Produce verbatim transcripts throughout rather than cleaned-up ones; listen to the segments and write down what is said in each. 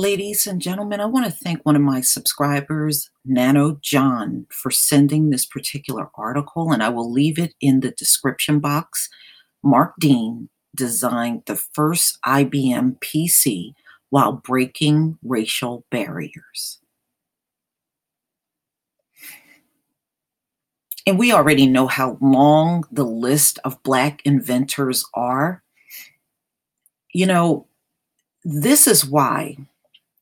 Ladies and gentlemen, I want to thank one of my subscribers, Nano John, for sending this particular article, and I will leave it in the description box. Mark Dean designed the first I B M P C while breaking racial barriers. And we already know how long the list of Black inventors are. You know, this is why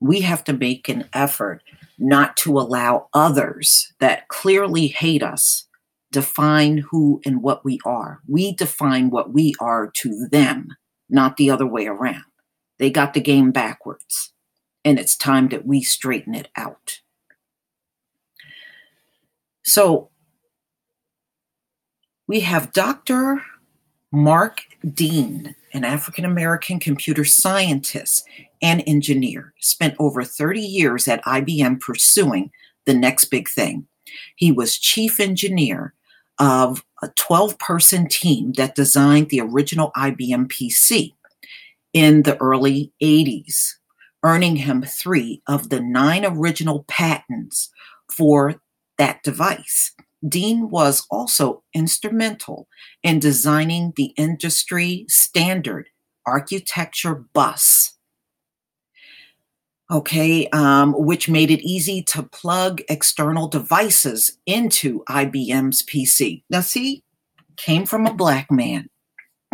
we have to make an effort not to allow others that clearly hate us define who and what we are. We define what we are to them, not the other way around. They got the game backwards, and it's time that we straighten it out. So we have Doctor Mark Dean, an African-American computer scientist and engineer, spent over thirty years at I B M pursuing the next big thing. He was chief engineer of a twelve-person team that designed the original I B M P C in the early eighties, earning him three of the nine original patents for that device. Dean was also instrumental in designing the industry standard architecture bus, okay, um, which made it easy to plug external devices into I B M's P C. Now, see, came from a Black man.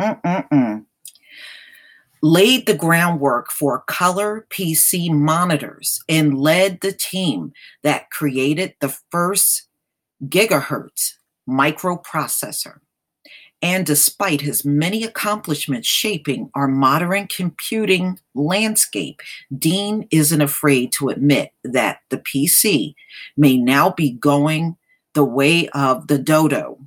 Mm-mm-mm. Laid the groundwork for color P C monitors and led the team that created the first gigahertz microprocessor. And despite his many accomplishments shaping our modern computing landscape, Dean isn't afraid to admit that the P C may now be going the way of the dodo.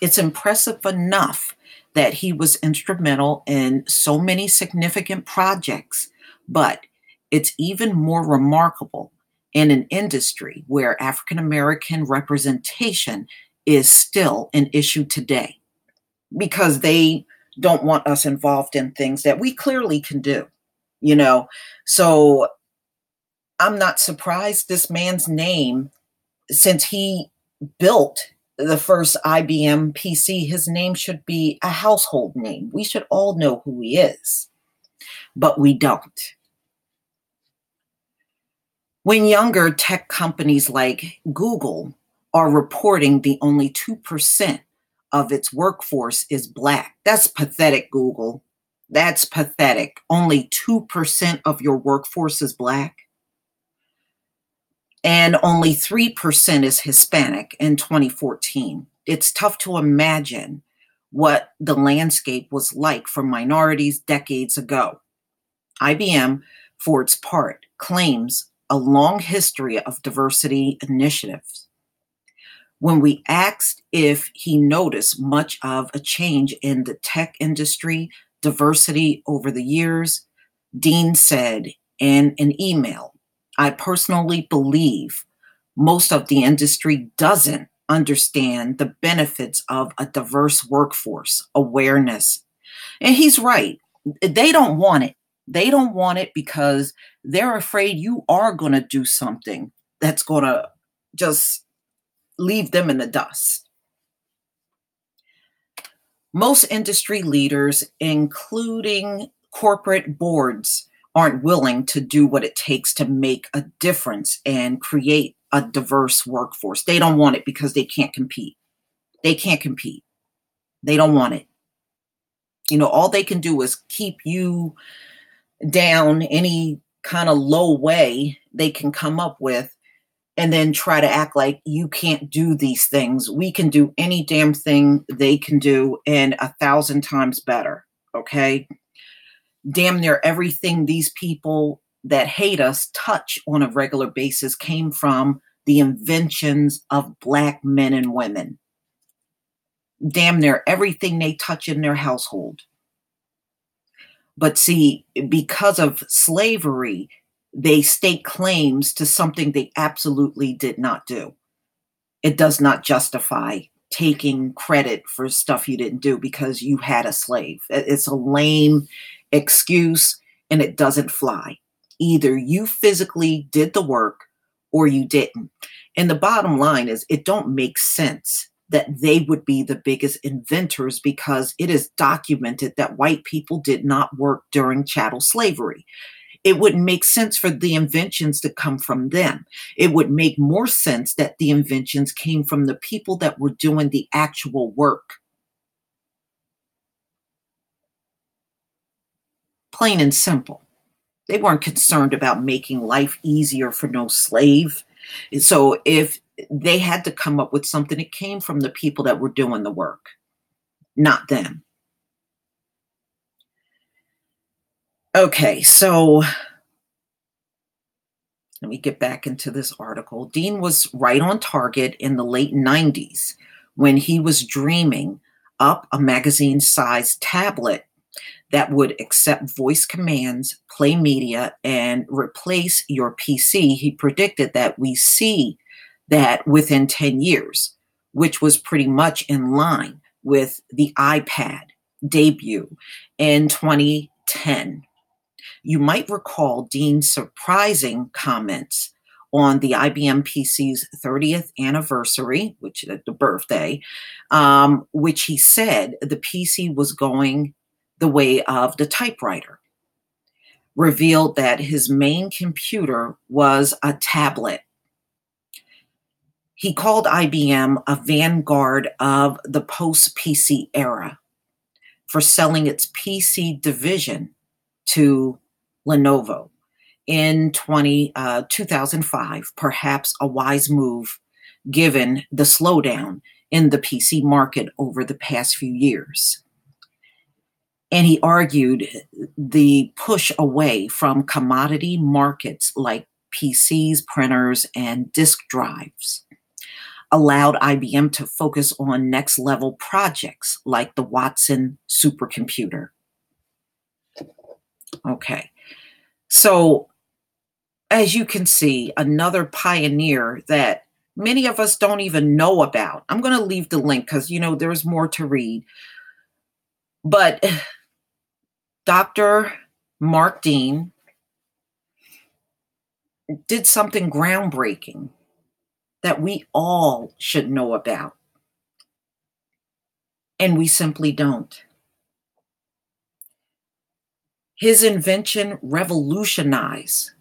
It's impressive enough that he was instrumental in so many significant projects, but it's even more remarkable in an industry where African-American representation is still an issue today, because they don't want us involved in things that we clearly can do, you know. So I'm not surprised this man's name, since he built the first I B M P C, his name should be a household name. We should all know who he is, but we don't. When younger tech companies like Google are reporting the only two percent of its workforce is Black, that's pathetic, Google. That's pathetic. Only two percent of your workforce is Black. And only three percent is Hispanic in twenty fourteen. It's tough to imagine what the landscape was like for minorities decades ago. I B M, for its part, claims a long history of diversity initiatives. When we asked if he noticed much of a change in the tech industry diversity over the years, Dean said in an email, "I personally believe most of the industry doesn't understand the benefits of a diverse workforce awareness." And he's right. They don't want it. They don't want it because they're afraid you are going to do something that's going to just leave them in the dust. Most industry leaders, including corporate boards, aren't willing to do what it takes to make a difference and create a diverse workforce. They don't want it because they can't compete. They can't compete. They don't want it. You know, all they can do is keep you down any kind of low way they can come up with, and then try to act like you can't do these things. We can do any damn thing they can do, and a thousand times better, okay? Damn near everything these people that hate us touch on a regular basis came from the inventions of Black men and women. Damn near everything they touch in their household. But see, because of slavery, they stake claims to something they absolutely did not do. It does not justify taking credit for stuff you didn't do because you had a slave. It's a lame excuse and it doesn't fly. Either you physically did the work or you didn't. And the bottom line is it don't make sense that they would be the biggest inventors because it is documented that white people did not work during chattel slavery. It wouldn't make sense for the inventions to come from them. It would make more sense that the inventions came from the people that were doing the actual work. Plain and simple. They weren't concerned about making life easier for no slave. So if they had to come up with something, it came from the people that were doing the work, not them. Okay, so let me get back into this article. Dean was right on target in the late nineties when he was dreaming up a magazine-sized tablet that would accept voice commands, play media, and replace your P C. He predicted that we see that within ten years, which was pretty much in line with the iPad debut in twenty ten. You might recall Dean's surprising comments on the I B M P C's thirtieth anniversary, which is the birthday, um, which he said the P C was going the way of the typewriter, revealed that his main computer was a tablet. He called I B M a vanguard of the post-P C era for selling its P C division to Lenovo in twenty, uh, two thousand five, perhaps a wise move given the slowdown in the P C market over the past few years. And he argued the push away from commodity markets like P Cs, printers, and disk drives allowed I B M to focus on next level projects like the Watson supercomputer. Okay, so as you can see, another pioneer that many of us don't even know about. I'm going to leave the link because, you know, there's more to read. But Doctor Mark Dean did something groundbreaking that we all should know about. And we simply don't. His invention revolutionized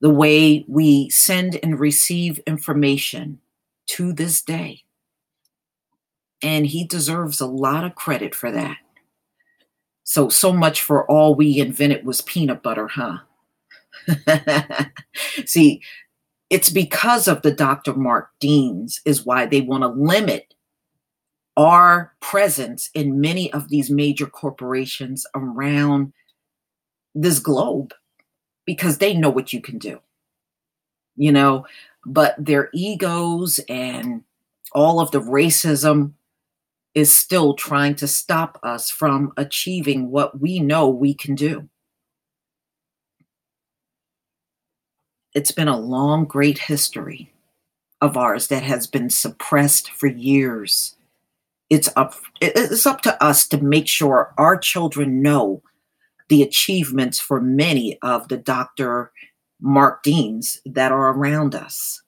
the way we send and receive information to this day. And he deserves a lot of credit for that. So, so much for all we invented was peanut butter, huh? See, it's because of the Doctor Mark Deans is why they want to limit our presence in many of these major corporations around this globe, because they know what you can do, you know, but their egos and all of the racism is still trying to stop us from achieving what we know we can do. It's been a long, great history of ours that has been suppressed for years. It's up, it's up to us to make sure our children know the achievements for many of the Doctor Mark Deans that are around us.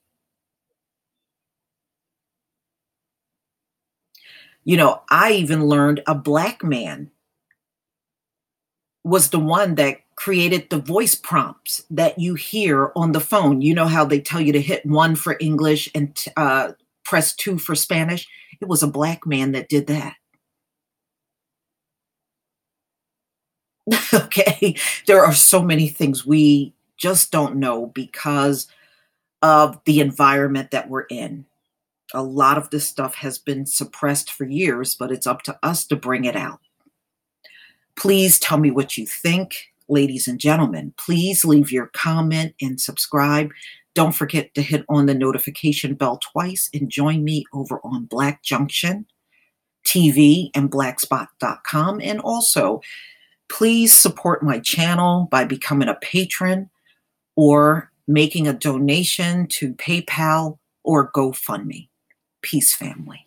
You know, I even learned a black man was the one that created the voice prompts that you hear on the phone. You know how they tell you to hit one for English and uh, press two for Spanish? It was a black man that did that. Okay, there are so many things we just don't know because of the environment that we're in. A lot of this stuff has been suppressed for years, but it's up to us to bring it out. Please tell me what you think, ladies and gentlemen. Please leave your comment and subscribe. Don't forget to hit on the notification bell twice and join me over on Black Junction T V and Blackspot dot com. And also, please support my channel by becoming a patron or making a donation to PayPal or GoFundMe. Peace, family.